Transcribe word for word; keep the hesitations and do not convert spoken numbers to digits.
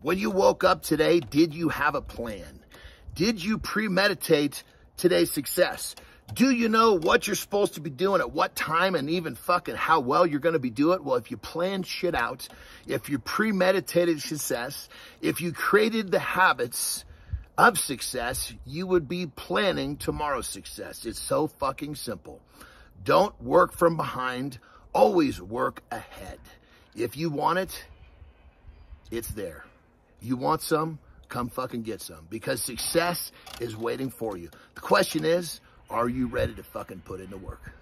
When you woke up today, did you have a plan? Did you premeditate today's success? Do you know what you're supposed to be doing at what time and even fucking how well you're going to be doing it? Well, if you planned shit out, if you premeditated success, if you created the habits of success, you would be planning tomorrow's success. It's so fucking simple. Don't work from behind. Always work ahead. If you want it, it's there. You want some? Come fucking get some, because success is waiting for you. The question is, are you ready to fucking put in the work?